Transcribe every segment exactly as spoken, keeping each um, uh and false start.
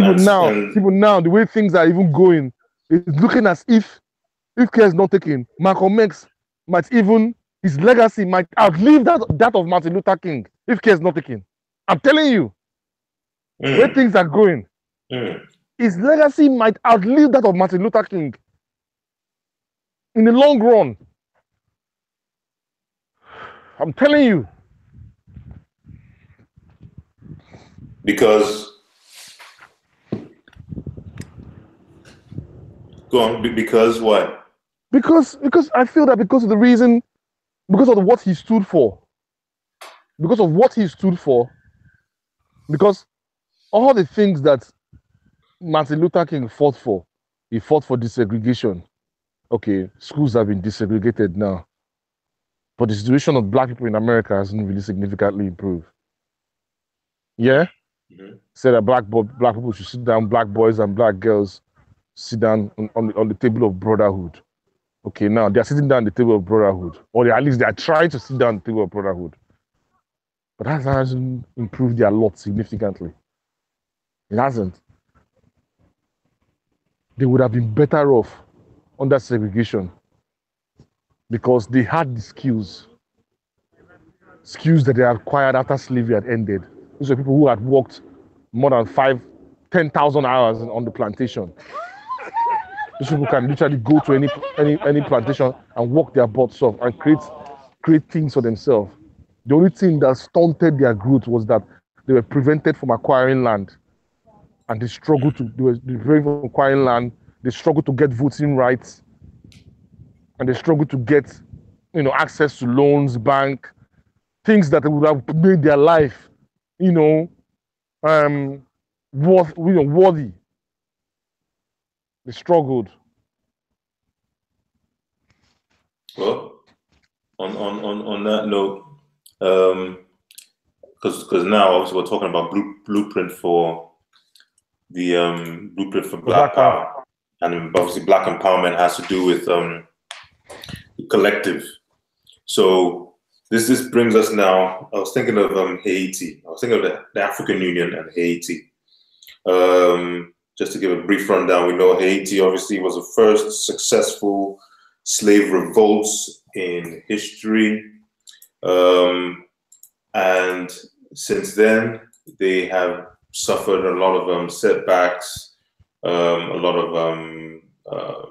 people now, uh, people now, the way things are even going, it's looking as if if care is not taken, Michael Mix might even, his legacy might outlive that that of Martin Luther King if care is not taken. I'm telling you, mm. where things are going, mm. his legacy might outlive that of Martin Luther King in the long run. I'm telling you. Because, go on, because what? Because, because I feel that because of the reason, because of what he stood for, because of what he stood for, because all the things that Martin Luther King fought for, he fought for desegregation. Okay, schools have been desegregated now, but the situation of black people in America hasn't really significantly improved. Yeah? Mm-hmm. Said that black black people should sit down, black boys and black girls sit down on, on, the, on the table of brotherhood. Okay, now they're sitting down at the table of brotherhood, or they, at least they're trying to sit down at the table of brotherhood. But that hasn't improved their lot significantly. It hasn't. They would have been better off under segregation because they had the skills, skills that they acquired after slavery had ended. These are people who had worked more than five, ten thousand hours on the plantation. These people can literally go to any any any plantation and work their butts off and create create things for themselves. The only thing that stunted their growth was that they were prevented from acquiring land, and they struggled to they were prevented from acquiring land. They struggled to get voting rights, and they struggled to get, you know, access to loans, bank, things that would have made their life, you know, um, worth, you know, worthy. They struggled. Well, on on on, on that note, because um, because now obviously we're talking about blueprint for the um, blueprint for black, black power. power, and obviously black empowerment has to do with um, the collective. So. This this brings us now. I was thinking of um, Haiti. I was thinking of the, the African Union and Haiti. Um, just to give a brief rundown, we know Haiti obviously was the first successful slave revolts in history, um, and since then they have suffered a lot of um, setbacks, um, a lot of um, uh,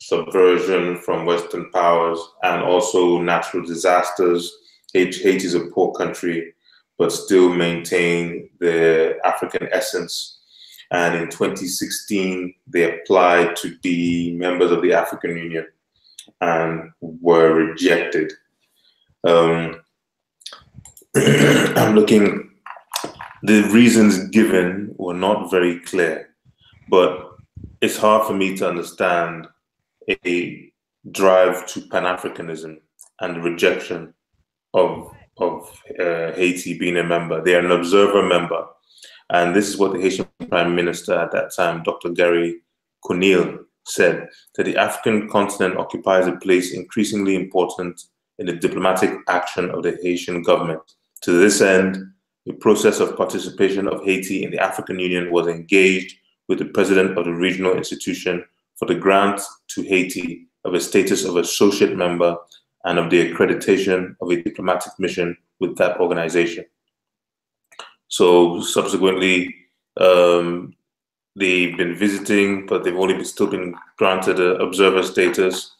subversion from Western powers, and also natural disasters. Haiti is a poor country, but still maintain the African essence. And in twenty sixteen, they applied to be members of the African Union and were rejected. Um, I'm looking, the reasons given were not very clear, but it's hard for me to understand a drive to Pan-Africanism and the rejection of of uh, Haiti being a member. They are an observer member, and this is what the Haitian Prime Minister at that time, Doctor Gary Conille, said, that the African continent occupies a place increasingly important in the diplomatic action of the Haitian government. To this end, the process of participation of Haiti in the African Union was engaged with the president of the regional institution for the grant to Haiti of a status of associate member and of the accreditation of a diplomatic mission with that organization. So subsequently, um, they've been visiting, but they've only been, still been granted an observer status.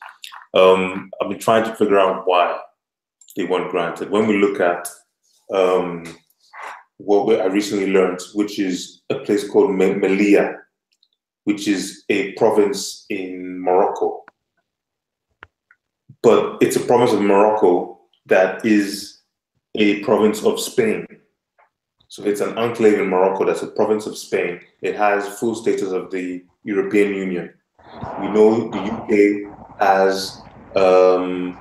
Um, I've been trying to figure out why they weren't granted. When we look at um, what we, I recently learned, which is a place called Melilla, which is a province in Morocco. But it's a province of Morocco that is a province of Spain. So it's an enclave in Morocco that's a province of Spain. It has full status of the European Union. We know the U K has um,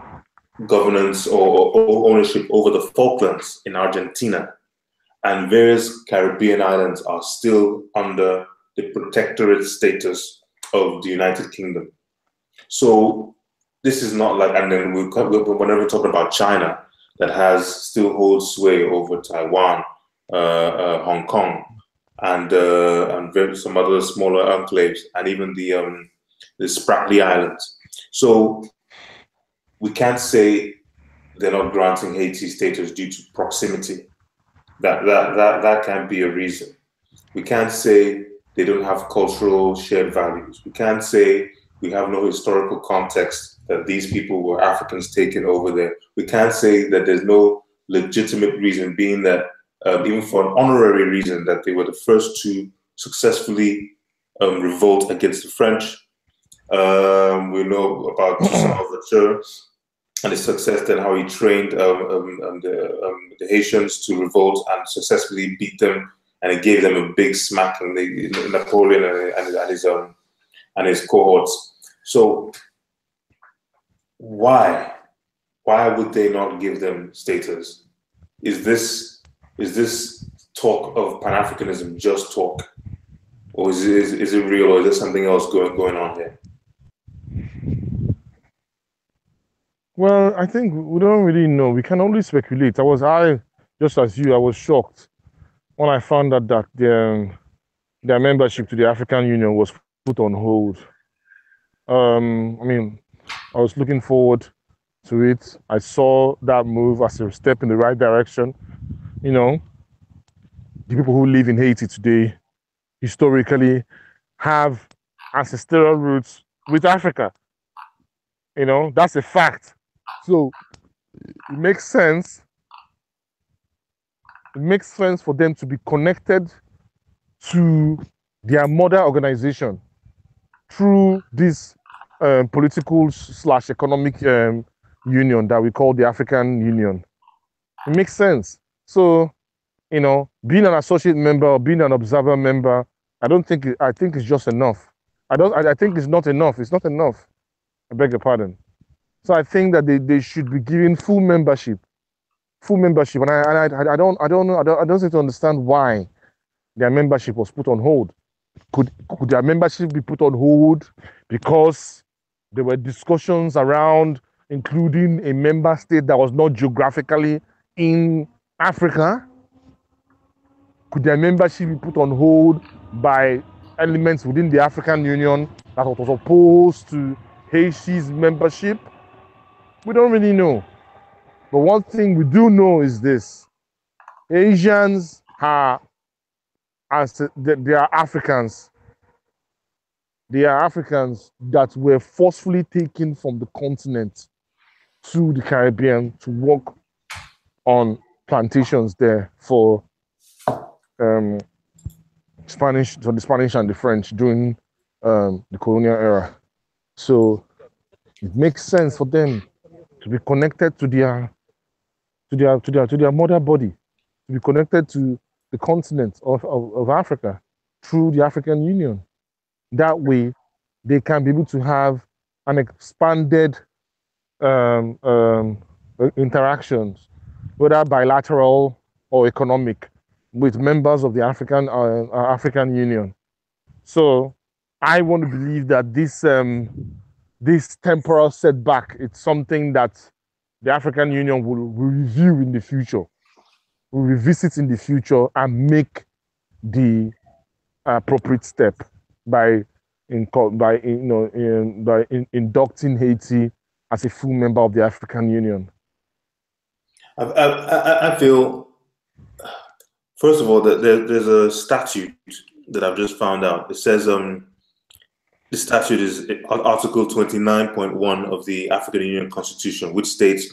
governance or, or ownership over the Falklands in Argentina, and various Caribbean islands are still under the protectorate status of the United Kingdom. So this is not like, and then we'll, whenever we're talking about China, that has still holds sway over Taiwan, uh, uh, Hong Kong, and uh, and very, some other smaller enclaves, and even the um, the Spratly Islands. So we can't say they're not granting Haiti status due to proximity. That that that that can be a reason. We can't say they don't have cultural shared values. We can't say we have no historical context that these people were Africans taken over there. We can't say that there's no legitimate reason, being that um, even for an honorary reason, that they were the first to successfully um, revolt against the French. Um, we know about Toussaint Louverture and his success, then how he trained um, um, um, the, um, the Haitians to revolt and successfully beat them, and it gave them a big smack, and they, Napoleon and, and his um, and his cohorts. So why why would they not give them status? Is this is this talk of Pan-Africanism just talk, or is it, is, is it real, or is there something else going going on here? Well, I think we don't really know. We can only speculate. I was I just as you. I was shocked when I found out that their, their membership to the African Union was put on hold. Um, I mean, I was looking forward to it. I saw that move as a step in the right direction. You know, the people who live in Haiti today historically have ancestral roots with Africa. You know, that's a fact. So it makes sense. It makes sense for them to be connected to their mother organization through this um, political slash economic um, union that we call the African Union. It makes sense. So, you know, being an associate member or being an observer member, I don't think, I think it's just enough. I don't, I, I think it's not enough. It's not enough. I beg your pardon. So I think that they, they should be given full membership. Full membership, and I, and I, I don't, I don't know, I don't, I don't seem to understand why their membership was put on hold. Could, could their membership be put on hold because there were discussions around including a member state that was not geographically in Africa? Could their membership be put on hold by elements within the African Union that was opposed to Haiti's membership? We don't really know. But one thing we do know is this: Asians are, they are Africans. They are Africans that were forcefully taken from the continent to the Caribbean to work on plantations there for um, Spanish, for the Spanish and the French during um, the colonial era. So it makes sense for them to be connected to their To their, to, their, to their mother body, to be connected to the continent of, of, of Africa through the African Union. That way, they can be able to have an expanded um, um, interactions, whether bilateral or economic, with members of the African, uh, African Union. So I want to believe that this, um, this temporal setback, it's something that the African Union will, will review in the future, will revisit in the future, and make the appropriate step by, in, by, you know, in, by in, inducting Haiti as a full member of the African Union. I, I, I feel, first of all, that there, there's a statute that I've just found out. It says um, the statute is Article twenty-nine point one of the African Union Constitution, which states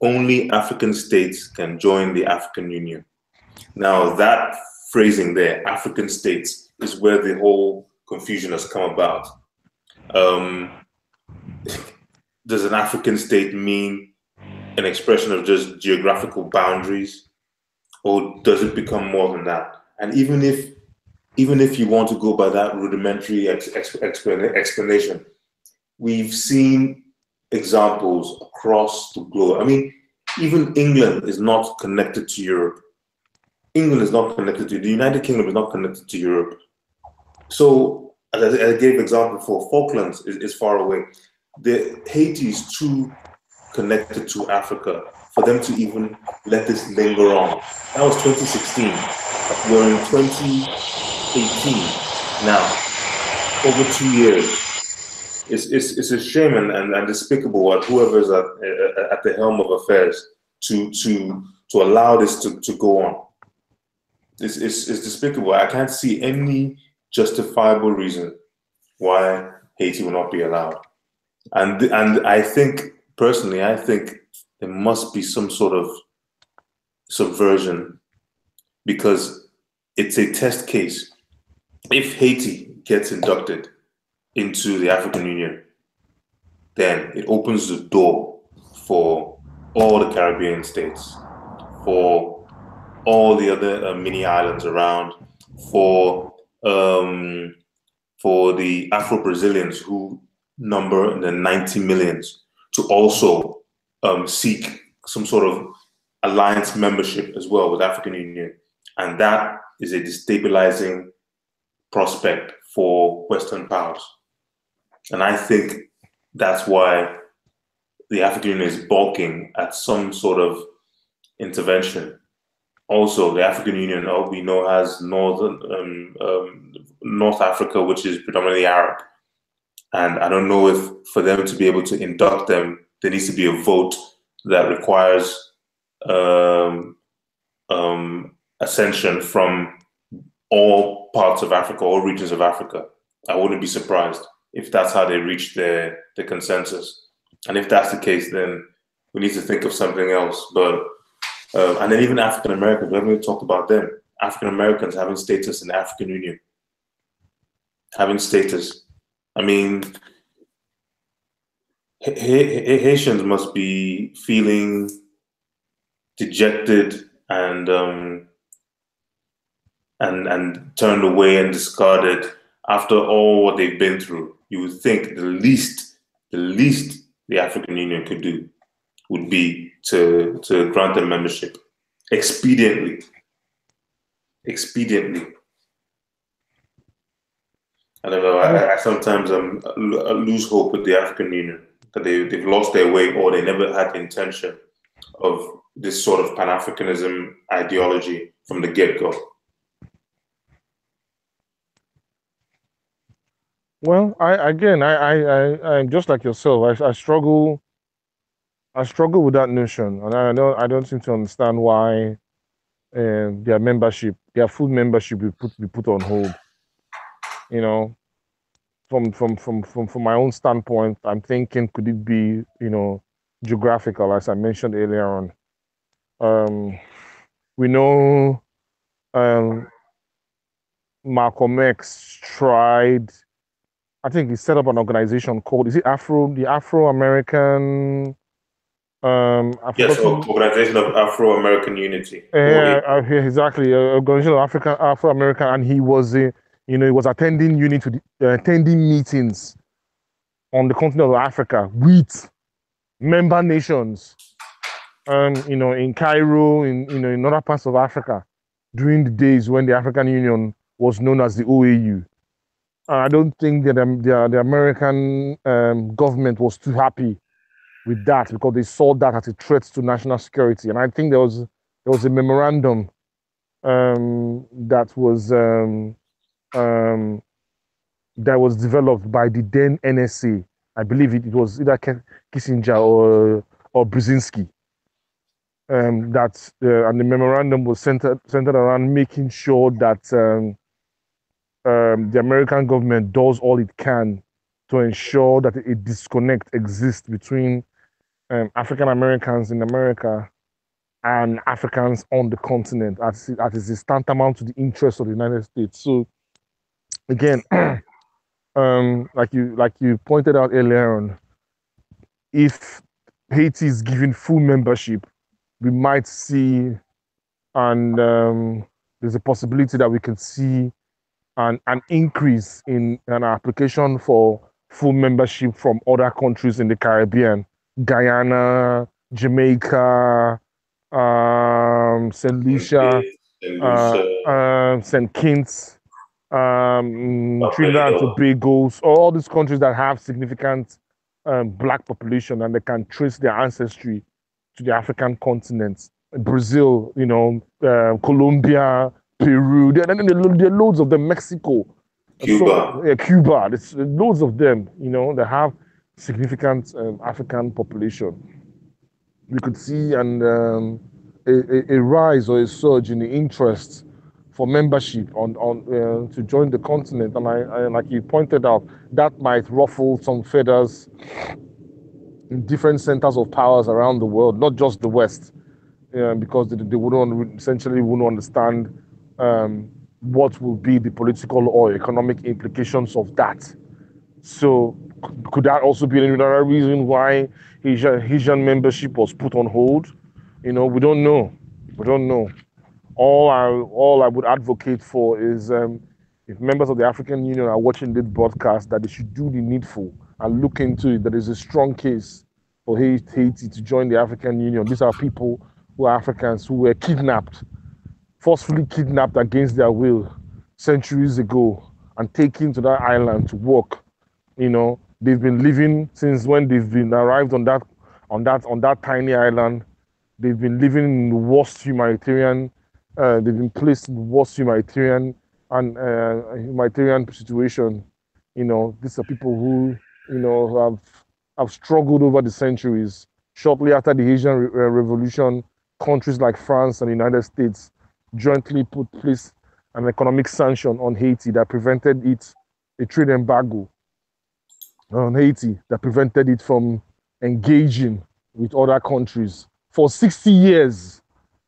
only African states can join the African Union. Now, that phrasing there, African states, is where the whole confusion has come about. Um, does an African state mean an expression of just geographical boundaries, or does it become more than that? And even if Even if you want to go by that rudimentary ex exp explanation, we've seen examples across the globe. I mean, even England is not connected to Europe. England is not connected to the United Kingdom is not connected to Europe. So, as I gave example for Falklands, is, is far away. The Haiti is too connected to Africa for them to even let this linger on. That was twenty sixteen. We're in 20. eighteen now, over two years. It's, it's, it's a shame and, and, and despicable at whoever's at, at the helm of affairs to, to, to allow this to, to go on. It's, it's, it's despicable. I can't see any justifiable reason why Haiti will not be allowed. And, and I think, personally, I think there must be some sort of subversion, because it's a test case. If Haiti gets inducted into the African Union, then it opens the door for all the Caribbean states, for all the other uh, mini islands around, for um, for the Afro-Brazilians, who number in the ninety millions, to also um, seek some sort of alliance membership as well with African Union. And that is a destabilizing prospect for Western powers. And I think that's why the African Union is balking at some sort of intervention. Also, the African Union, all we know, has Northern, um, um, North Africa, which is predominantly Arab. And I don't know if for them to be able to induct them, there needs to be a vote that requires um, um, ascension from all parts of Africa, all regions of Africa. I wouldn't be surprised if that's how they reach their, their consensus. And if that's the case, then we need to think of something else. But uh, and then even African Americans, we haven't really talked about them. African Americans having status in the African Union, having status. I mean, Haitians must be feeling dejected and um, and and turned away and discarded after all what they've been through. You would think the least, the least the African Union could do would be to to grant them membership expediently, expediently. I don't know, I, I sometimes um, lose hope with the African Union, that they, they've lost their way, or they never had the intention of this sort of Pan-Africanism ideology from the get-go. Well, I, again, I, I, I, I'm just like yourself. I, I struggle, I struggle with that notion, and I don't, I don't seem to understand why uh, their membership, their full membership, be put be put on hold. You know, from, from from from from my own standpoint, I'm thinking, could it be, you know, geographical, as I mentioned earlier on? Um, we know um, Malcolm X tried. I think he set up an organization called, is it Afro the Afro American? Um, yes, Organization of Afro American Unity. Yeah, uh, uh, exactly. Uh, Organization of African Afro American, and he was a. You know, he was attending unit to the, uh, attending meetings on the continent of Africa with member nations, um, you know, in Cairo, in you know, in other parts of Africa, during the days when the African Union was known as the O A U. And I don't think that um, the, the American um, government was too happy with that, because they saw that as a threat to national security. And I think there was there was a memorandum um, that was. Um, Um, that was developed by the then N S A. I believe it, it was either Kissinger or or Brzezinski. Um, that uh, and the memorandum was centered centered around making sure that um, um, the American government does all it can to ensure that a disconnect exists between um, African Americans in America and Africans on the continent, as as is tantamount to the interests of the United States. So. Again, um, like you like you pointed out earlier on, if Haiti is given full membership, we might see, and um, there's a possibility that we can see an, an increase in an application for full membership from other countries in the Caribbean, Guyana, Jamaica, um, Saint Lucia, uh, uh, Saint Kitts. Um, Trinidad and Tobago, all these countries that have significant um, black population, and they can trace their ancestry to the African continent. Brazil, you know, uh, Colombia, Peru, there are loads of them, Mexico, Cuba, so, yeah, Cuba. There's loads of them, you know, that have significant um, African population. We could see an, um, a, a rise or a surge in the interest for membership on, on uh, to join the continent. And I, I, like you pointed out, that might ruffle some feathers in different centers of powers around the world, not just the West, uh, because they, they wouldn't, essentially wouldn't understand um, what will be the political or economic implications of that. So could that also be another reason why Haitian membership was put on hold? You know, we don't know. We don't know. All I, all I would advocate for is um, if members of the African Union are watching this broadcast, that they should do the needful and look into it. There is a strong case for Haiti to join the African Union. These are people who are Africans who were kidnapped, forcefully kidnapped against their will centuries ago and taken to that island to work. You know, they've been living since when they've been arrived on that on that on that tiny island. They've been living in the worst humanitarian. Uh, they've been placed in the worst humanitarian and uh, humanitarian situation. You know, these are people who you know have have struggled over the centuries. Shortly after the Haitian Re Revolution, countries like France and the United States jointly put place an economic sanction on Haiti that prevented it a trade embargo. on Haiti that prevented it from engaging with other countries for sixty years.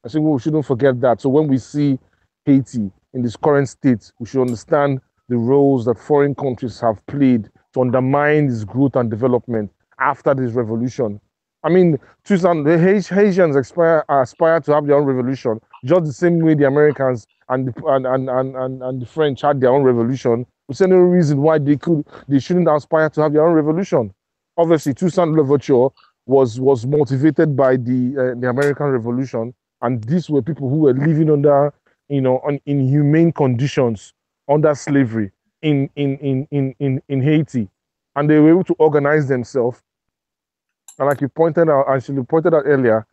I think we shouldn't forget that. So when we see Haiti in this current state, we should understand the roles that foreign countries have played to undermine its growth and development after this revolution. I mean, the Haitians aspire, aspire to have their own revolution, just the same way the Americans and the, and, and, and, and the French had their own revolution. There's no reason why they could, they shouldn't aspire to have their own revolution. Obviously, Toussaint Louverture was was motivated by the uh, the American Revolution, and these were people who were living under, you know, on inhumane conditions under slavery in in in in in, in Haiti, and they were able to organize themselves. And like you pointed out, and she pointed out earlier,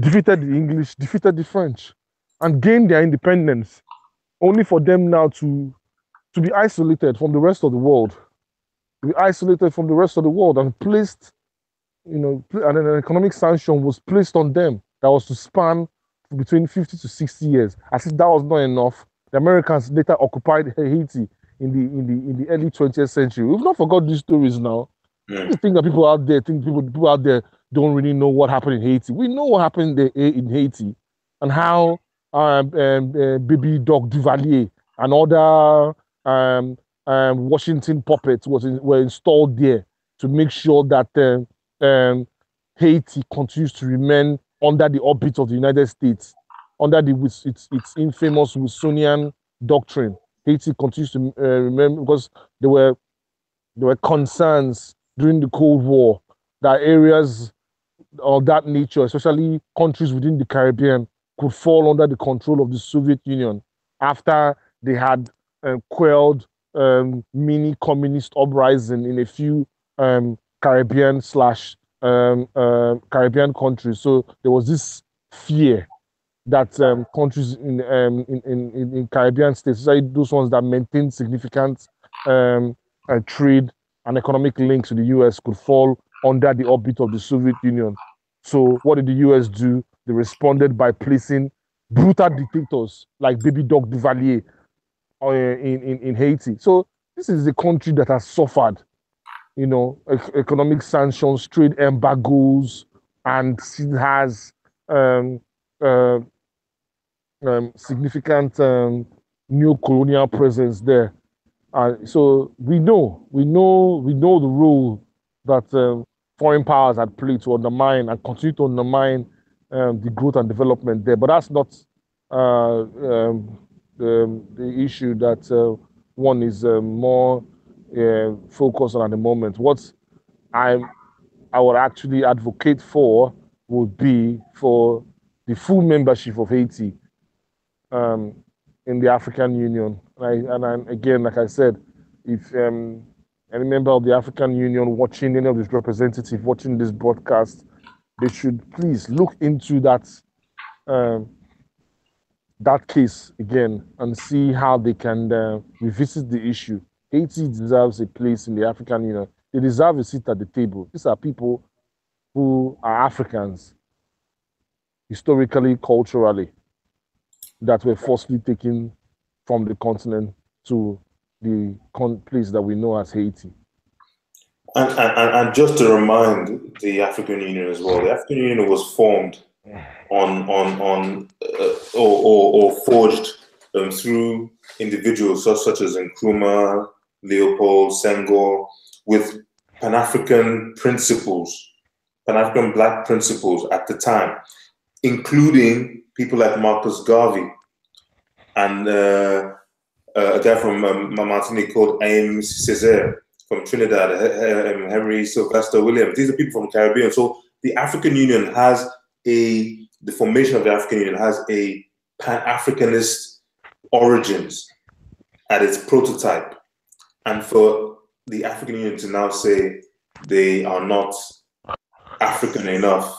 defeated the English, defeated the French, and gained their independence. Only for them now to. to be isolated from the rest of the world, to be isolated from the rest of the world and placed, you know, and an economic sanction was placed on them that was to span between fifty to sixty years. As if that was not enough, the Americans later occupied Haiti in the in the in the early twentieth century. We've not forgot these stories now. Yeah. You think that people out there think people people out there don't really know what happened in Haiti. We know what happened in Haiti and how um, um, uh, Baby Doc Duvalier and other Um, um, Washington puppets was in, were installed there to make sure that uh, um, Haiti continues to remain under the orbit of the United States, under the its its infamous Wilsonian doctrine. Haiti continues to uh, remain because there were there were concerns during the Cold War that areas of that nature, especially countries within the Caribbean, could fall under the control of the Soviet Union after they had Uh, quelled um, mini communist uprising in a few um, Caribbean slash um, uh, Caribbean countries. So there was this fear that um, countries in, um, in in in Caribbean states, those ones that maintained significant um, uh, trade and economic links to the U S, could fall under the orbit of the Soviet Union. So what did the U S do? They responded by placing brutal dictators like Baby Doc Duvalier In, in, in Haiti. So this is a country that has suffered, you know, economic sanctions, trade embargoes, and has um, uh, um, significant um, neo-colonial presence there. Uh, so we know, we know, we know the role that um, foreign powers had played to undermine and continue to undermine um, the growth and development there. But that's not uh, um, Um, the issue that uh, one is uh, more uh, focused on at the moment. What I I would actually advocate for would be for the full membership of Haiti um, in the African Union. And, I, and I'm, again, like I said, if um, any member of the African Union watching, any of these representatives watching this broadcast, they should please look into that um, that case again and see how they can uh, revisit the issue. Haiti deserves a place in the African Union. They deserve a seat at the table. These are people who are Africans, historically, culturally, that were forcibly taken from the continent to the con place that we know as Haiti. And, and, and just to remind the African Union as well, the African Union was formed on on on uh, or, or, or forged um, through individuals such, such as Nkrumah, Leopold Senghor, with Pan-African principles, Pan-African Black principles at the time, including people like Marcus Garvey and uh, a guy from um, Martinique called Aimé Césaire, from Trinidad, um, Henry Sylvester Williams. These are people from the Caribbean. So the African Union has a, the formation of the African Union has a Pan-Africanist origins at its prototype. And for the African Union to now say they are not African enough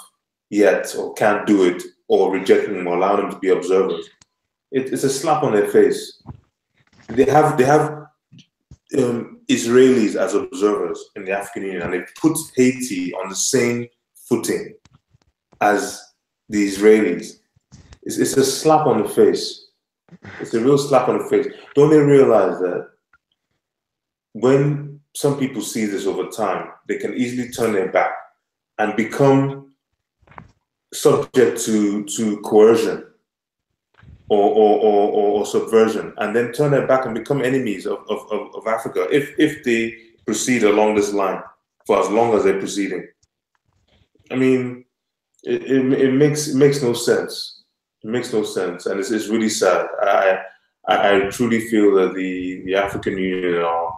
yet, or can't do it, or rejecting them, or allowing them to be observers, it, it's a slap on their face. They have, they have um, Israelis as observers in the African Union, and it puts Haiti on the same footing as the Israelis. It's, it's a slap on the face. It's a real slap on the face. Don't they realize that when some people see this over time, they can easily turn their back and become subject to, to coercion or, or, or, or subversion, and then turn their back and become enemies of, of, of Africa if, if they proceed along this line for as long as they're proceeding. I mean, it, it, it, makes, it makes no sense. It makes no sense, and it's, it's really sad. I, I, I truly feel that the, the African Union are,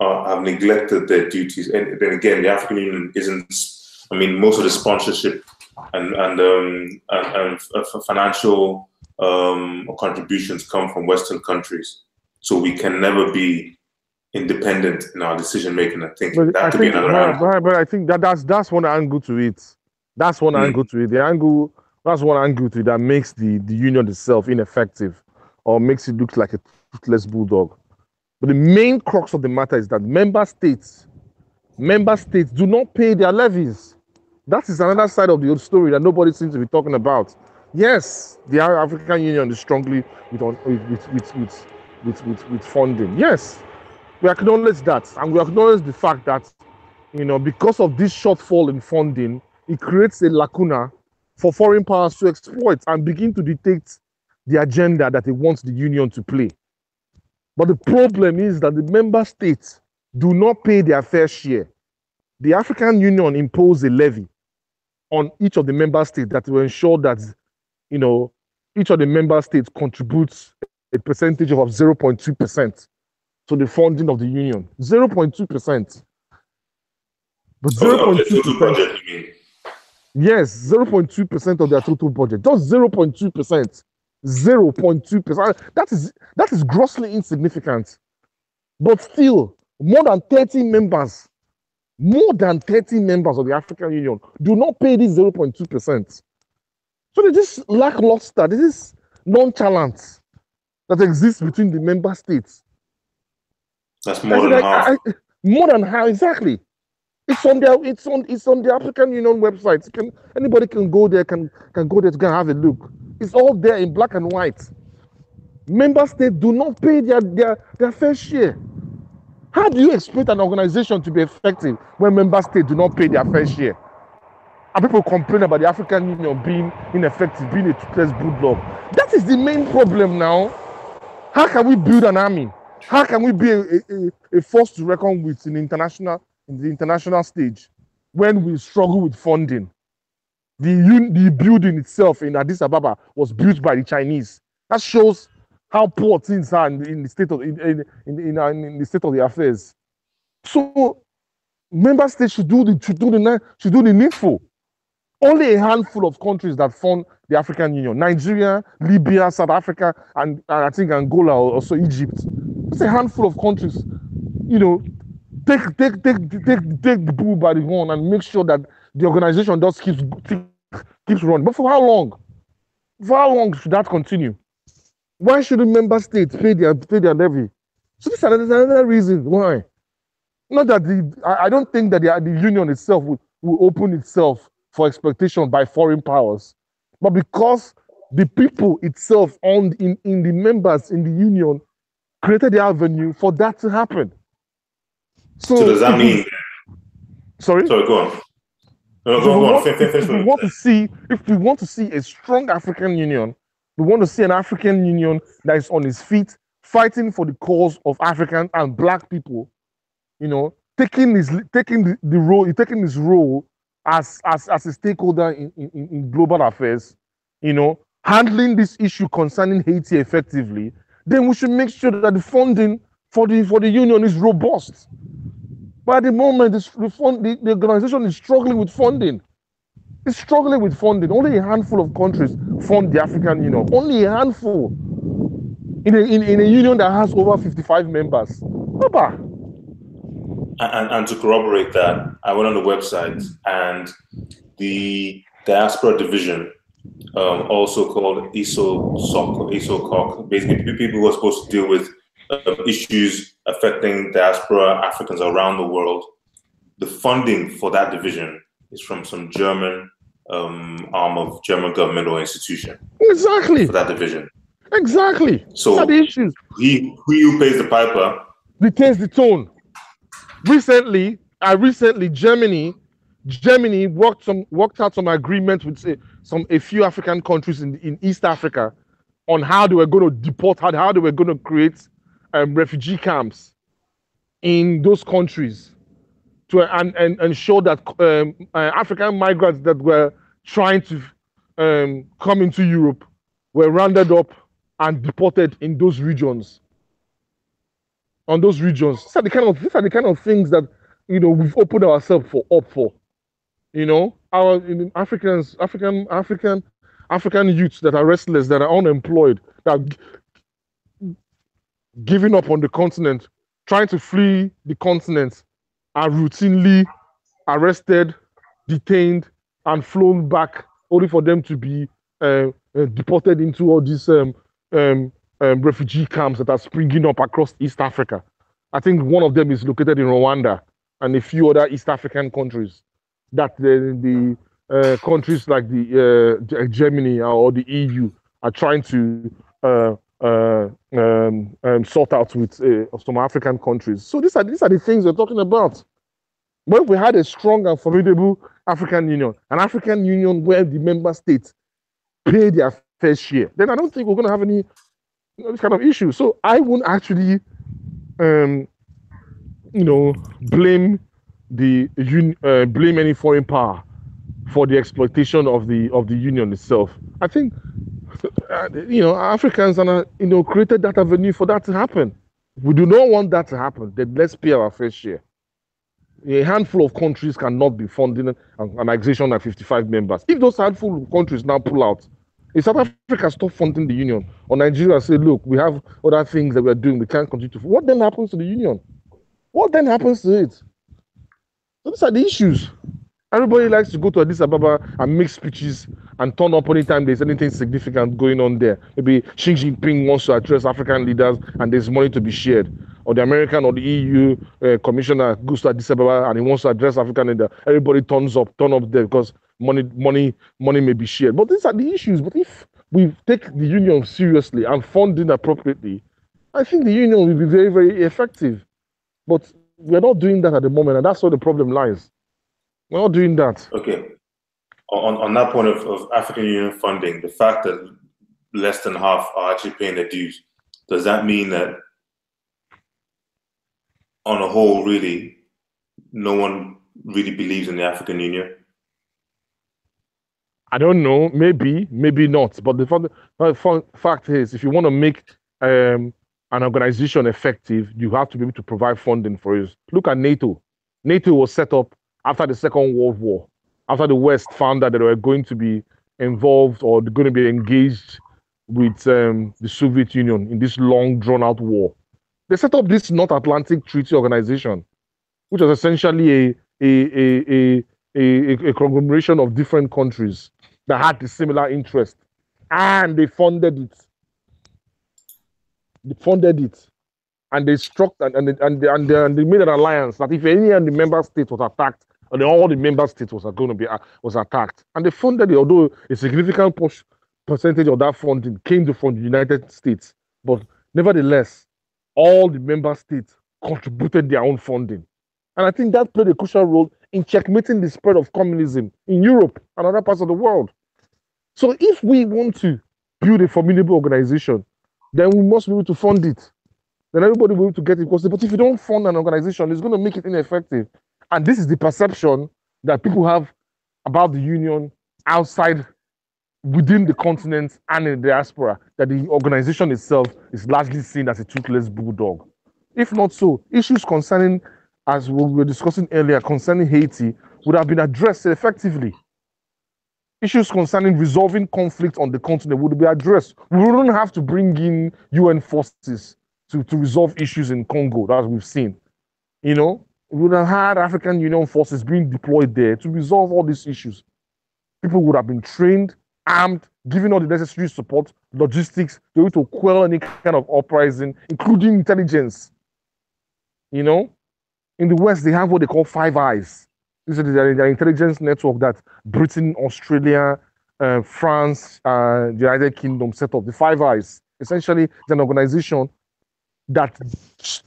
are, have neglected their duties. And then again, the African Union isn't, I mean, most of the sponsorship and and um and, and financial um contributions come from Western countries, so we can never be independent in our decision making. I think but that I could think, be another but, angle. But I think that that's that's one angle to it. That's one mm. angle to it. The angle that's one angle to it that makes the the union itself ineffective, or makes it look like a toothless bulldog. But the main crux of the matter is that member states, member states do not pay their levies. That is another side of the old story that nobody seems to be talking about. Yes, the African Union is strongly with with with with with, with, with funding. Yes, we acknowledge that, and we acknowledge the fact that, you know, because of this shortfall in funding, it creates a lacuna for foreign powers to exploit and begin to dictate the agenda that they want the union to play. But the problem is that the member states do not pay their fair share. The African Union imposed a levy on each of the member states that will ensure that, you know, each of the member states contributes a percentage of zero point two percent to the funding of the union. zero point two percent. But zero point two percent. Yes, zero point two percent of their total budget. Just zero point two percent. zero point two percent. That is that is grossly insignificant. But still, more than thirty members, more than thirty members of the African Union do not pay this zero point two percent. So there's this lackluster, there's this nonchalance that exists between the member states. That's more than half. More than half, exactly. It's on their, it's on, it's on the African Union website. Can anybody can go there, can can go there to have a look. It's all there in black and white. Member states do not pay their their, their fair share. How do you expect an organization to be effective when member states do not pay their fair share? And people complain about the African Union being ineffective, being a toothless bulldog. That is the main problem now. How can we build an army? How can we be a, a, a force to reckon with in international, in the international stage, when we struggle with funding? The, un, the building itself in Addis Ababa was built by the Chinese. That shows how poor things are in, in the state of in in, in in the state of the affairs. So, member states should do the should do the should do the needful. Only a handful of countries that fund the African Union: Nigeria, Libya, South Africa, and, and I think Angola or also Egypt. It's a handful of countries. You know, take take take take take the bull by the horn and make sure that the organization just keeps keeps running. But for how long? For how long should that continue? Why shouldn't member states pay their pay their levy? So this is another reason why. Not that the I, I don't think that the, the union itself will, will open itself for expectation by foreign powers, but because the people itself on in in the members in the union created the avenue for that to happen. So, so does that mean? Sorry. Sorry, go on. No, go on. If we want to see, if we want to see a strong African Union. We want to see an African Union that is on its feet, fighting for the cause of African and Black people, you know, taking his taking the, the role, taking his role as as as a stakeholder in, in, in global affairs, you know, handling this issue concerning Haiti effectively. Then we should make sure that the funding for the for the union is robust. But at the moment, this, the, fund, the the organization is struggling with funding. It's struggling with funding. Only a handful of countries fund the African Union. Only a handful. In a, in, in a union that has over fifty-five members. Oba. And, and to corroborate that, I went on the website, and the diaspora division, um, also called I S O C O C, basically people who are supposed to deal with uh, issues affecting diaspora Africans around the world, the funding for that division is from some German um, arm of German government or institution. Exactly. For that division. Exactly. So these are the issues. He, he who pays the piper dictates the tone. Recently, I recently Germany, Germany worked some worked out some agreement with say, some a few African countries in in East Africa on how they were going to deport, how how they were going to create um, refugee camps in those countries. To, and, and, and show that um, uh, African migrants that were trying to um, come into Europe were rounded up and deported in those regions. On those regions, these are the kind of these are the kind of things that, you know, we've opened ourselves for up for. You know, our you know, Africans, African, African, African youths that are restless, that are unemployed, that are giving up on the continent, trying to flee the continent, are routinely arrested, detained, and flown back, only for them to be uh, uh, deported into all these um, um, um, refugee camps that are springing up across East Africa. I think one of them is located in Rwanda and a few other East African countries that the, the uh, countries like the, uh, the Germany or the E U are trying to uh, Uh, um, um, sort out with uh, some African countries. So these are these are the things we're talking about. But we had a strong and formidable African Union, an African Union where the member states pay their fair share, then I don't think we're going to have any you know, this kind of issue. So I won't actually, um, you know, blame the uh, blame any foreign power for the exploitation of the of the union itself. I think. Uh, you know, Africans are, you know, created that avenue for that to happen. We do not want that to happen. Then let's pay our fair share. A handful of countries cannot be funding an organization at fifty-five members. If those handful of countries now pull out, if South Africa stops funding the union, or Nigeria say, look, we have other things that we are doing, we can't continue to. What then happens to the union? What then happens to it? So these are the issues. Everybody likes to go to Addis Ababa and make speeches and turn up anytime there's anything significant going on there. Maybe Xi Jinping wants to address African leaders and there's money to be shared. Or the American or the E U uh, commissioner goes to Addis Ababa and he wants to address African leaders. Everybody turns up, turn up there because money, money, money may be shared. But these are the issues. But if we take the union seriously and fund it appropriately, I think the union will be very, very effective. But we're not doing that at the moment, and that's where the problem lies. We're not doing that. Okay. On on that point of, of African Union funding, the fact that less than half are actually paying their dues, does that mean that on a whole, really, no one really believes in the African Union? I don't know. Maybe, maybe not. But the fun, uh, fun fact is, if you want to make um, an organization effective, you have to be able to provide funding for it. Look at NATO. NATO was set up after the Second World War, after the West found that they were going to be involved or going to be engaged with um, the Soviet Union in this long, drawn-out war. They set up this North Atlantic Treaty Organization, which was essentially a, a, a, a, a, a conglomeration of different countries that had a similar interest, and they funded it. they funded it, and they struck and and and they, and they, and they made an alliance that if any of the member states was attacked, and all the member states was going to be uh, was attacked, and they funded it. Although a significant push percentage of that funding came to fund the United States, but nevertheless, all the member states contributed their own funding, and I think that played a crucial role in checkmating the spread of communism in Europe and other parts of the world. So if we want to build a formidable organization, then we must be able to fund it. Then everybody will be able to get it. Because, but if you don't fund an organization, it's going to make it ineffective. And this is the perception that people have about the union outside, within the continent and in the diaspora, that the organization itself is largely seen as a toothless bulldog. If not so, issues concerning, as we were discussing earlier, concerning Haiti would have been addressed effectively. Issues concerning resolving conflict on the continent would be addressed. We wouldn't have to bring in U N forces to, to resolve issues in Congo, as we've seen. You know, we would have had African Union forces being deployed there to resolve all these issues. People would have been trained, armed, given all the necessary support, logistics, to be able to quell any kind of uprising, including intelligence. You know, in the West, they have what they call Five Eyes. These are the intelligence network that Britain, Australia, uh, France, uh, the United Kingdom set up. The Five Eyes, essentially, it's an organization that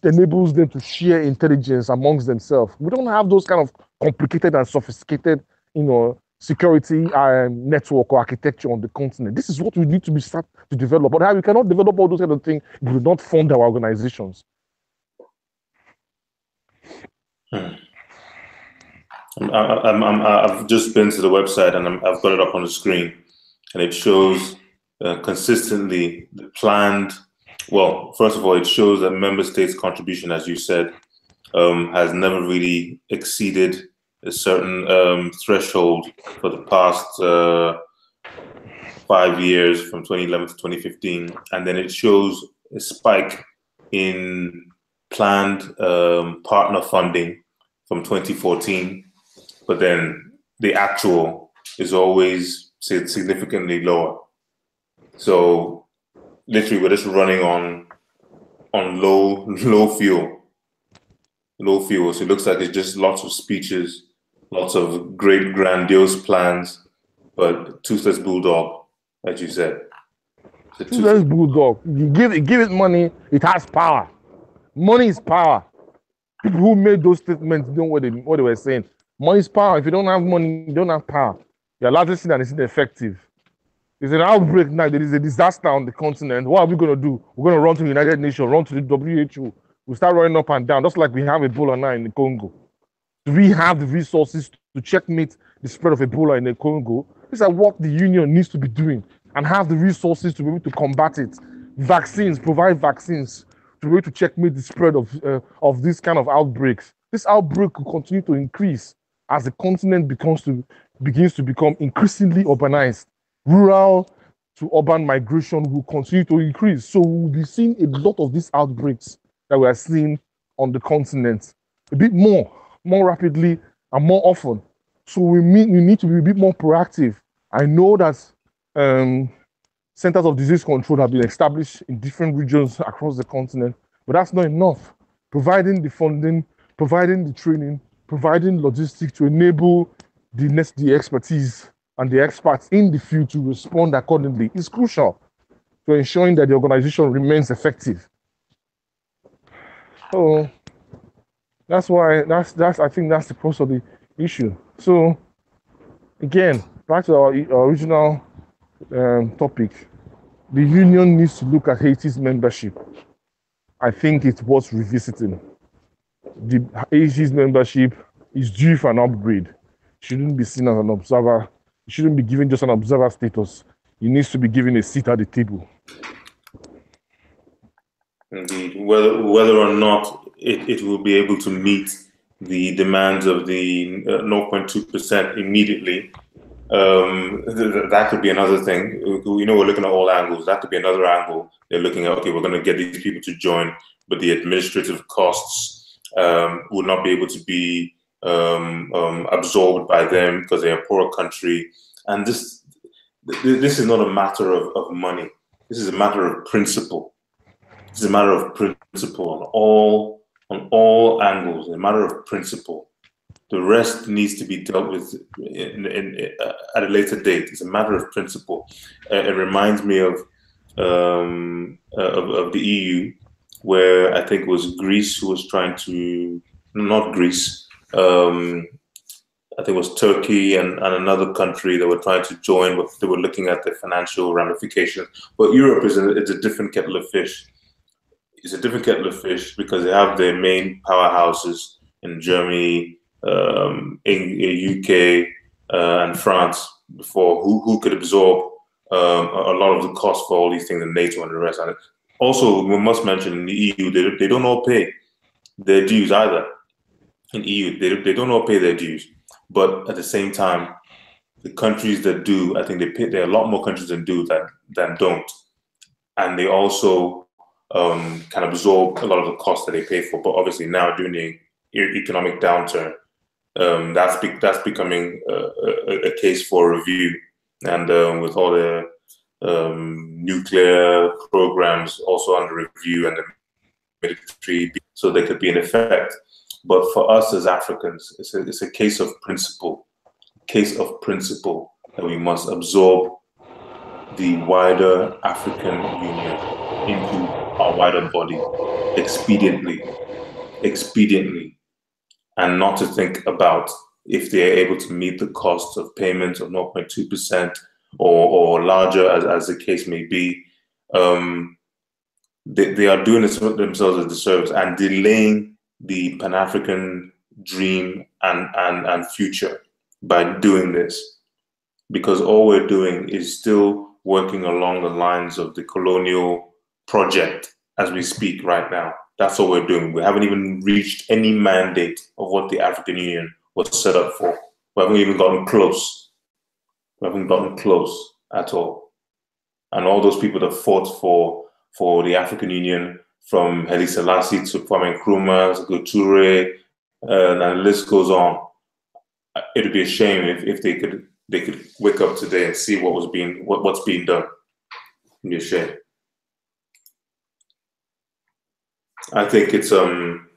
enables them to share intelligence amongst themselves. We don't have those kind of complicated and sophisticated, you know, security uh, network or architecture on the continent. This is what we need to be start to develop. But how we cannot develop all those kind of things if we do not fund our organizations. Hmm. I, I'm, I'm, I've just been to the website and I'm, I've got it up on the screen, and it shows uh, consistently the planned. Well, first of all, it shows that member states' contribution, as you said, um, has never really exceeded a certain um, threshold for the past uh, five years, from twenty eleven to twenty fifteen, and then it shows a spike in planned um, partner funding from twenty fourteen. But then the actual is always significantly lower. So literally, we're just running on on low low fuel, low fuel. So it looks like it's just lots of speeches, lots of great grandiose plans, but toothless bulldog, as you said. Toothless bulldog. You give it, give it money. It has power. Money is power. People who made those statements know what they what they were saying. Money is power. If you don't have money, you don't have power. You're largely seen as ineffective. There's an outbreak now. There is a disaster on the continent. What are we going to do? We're going to run to the United Nations, run to the W H O. We'll start running up and down, just like we have Ebola now in the Congo. Do we have the resources to checkmate the spread of Ebola in the Congo? This is what the union needs to be doing and have the resources to be able to combat it. Vaccines, provide vaccines to be able to checkmate the spread of, uh, of these kind of outbreaks. This outbreak will continue to increase as the continent becomes to, begins to become increasingly urbanized. Rural to urban migration will continue to increase. So we'll be seeing a lot of these outbreaks that we are seeing on the continent, a bit more, more rapidly and more often. So we, mean, we need to be a bit more proactive. I know that um, centers of disease control have been established in different regions across the continent, but that's not enough. Providing the funding, providing the training, providing logistics to enable the, next, the expertise and the experts in the field to respond accordingly is crucial to ensuring that the organization remains effective. So that's why that's that's I think that's the crux of the issue. So again, back to our, our original um, topic, the union needs to look at Haiti's membership. I think it's worth revisiting. The Haiti's membership is due for an upgrade. It shouldn't be seen as an observer. It shouldn't be given just an observer status. It needs to be given a seat at the table. Indeed. Whether, whether or not it, it will be able to meet the demands of the zero point two percent immediately, um, th that could be another thing. You know, we're looking at all angles. That could be another angle. They're looking at, okay, we're going to get these people to join, but the administrative costs Um, would not be able to be um, um, absorbed by them because they're a poorer country. And this this is not a matter of, of money. This is a matter of principle. It's a matter of principle on all on all angles. A matter of principle. The rest needs to be dealt with in, in, in, uh, at a later date. It's a matter of principle. Uh, it reminds me of, um, uh, of of the E U, where I think it was Greece who was trying to not Greece. Um, I think it was Turkey and, and another country that were trying to join, but they were looking at the financial ramifications. But Europe is a, it's a different kettle of fish. It's a different kettle of fish because they have their main powerhouses in Germany, um, in, in U K, uh, and France before, who, who could absorb um, a lot of the cost for all these things in NATO and the rest. And also, we must mention in the E U, they, they don't all pay their dues either. In E U, they, they don't all pay their dues. But at the same time, the countries that do, I think they pay, there are a lot more countries that do that than don't. And they also um, can absorb a lot of the costs that they pay for. But obviously now during the economic downturn, um, that's, be that's becoming uh, a, a case for review. And um, with all the um, nuclear programs also under review and the military, so there could be an effect. But for us as Africans, it's a, it's a case of principle, case of principle that we must absorb the wider African Union into our wider body expediently, expediently, and not to think about if they are able to meet the cost of payments of zero point two percent or, or larger, as, as the case may be. Um, they, they are doing themselves a disservice and delaying the Pan-African dream and, and, and future by doing this. Because all we're doing is still working along the lines of the colonial project as we speak right now. That's all we're doing. We haven't even reached any mandate of what the African Union was set up for. We haven't even gotten close. We haven't gotten close at all. And all those people that fought for, for the African Union, from Haile Selassie to Kwame Nkrumah to Toure, uh, and the list goes on. It would be a shame if, if they could they could wake up today and see what was being what, what's being done. It'd be a shame. I think it's um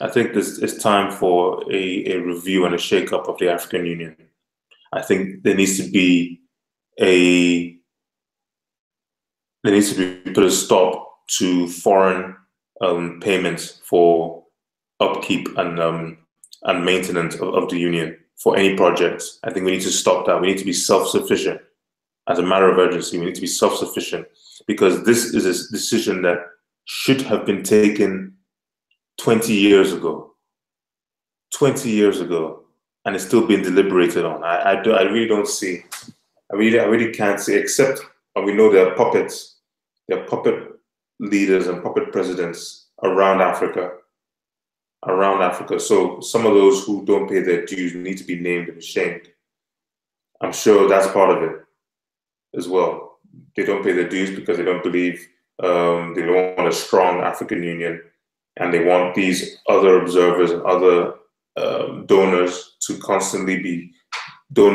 I think this it's time for a, a review and a shake up of the African Union. I think there needs to be a there needs to be put a stop to foreign um, payments for upkeep and um, and maintenance of, of the union for any projects. I think we need to stop that. We need to be self-sufficient. As a matter of urgency, we need to be self-sufficient because this is a decision that should have been taken twenty years ago. twenty years ago, and it's still being deliberated on. I, I, do, I really don't see, I really, I really can't see, except we know there are puppets, there are puppet leaders and puppet presidents around Africa, around Africa. So some of those who don't pay their dues need to be named and shamed. I'm sure that's part of it as well. They don't pay their dues because they don't believe, um, they don't want a strong African Union, and they want these other observers and other uh, donors to constantly be donating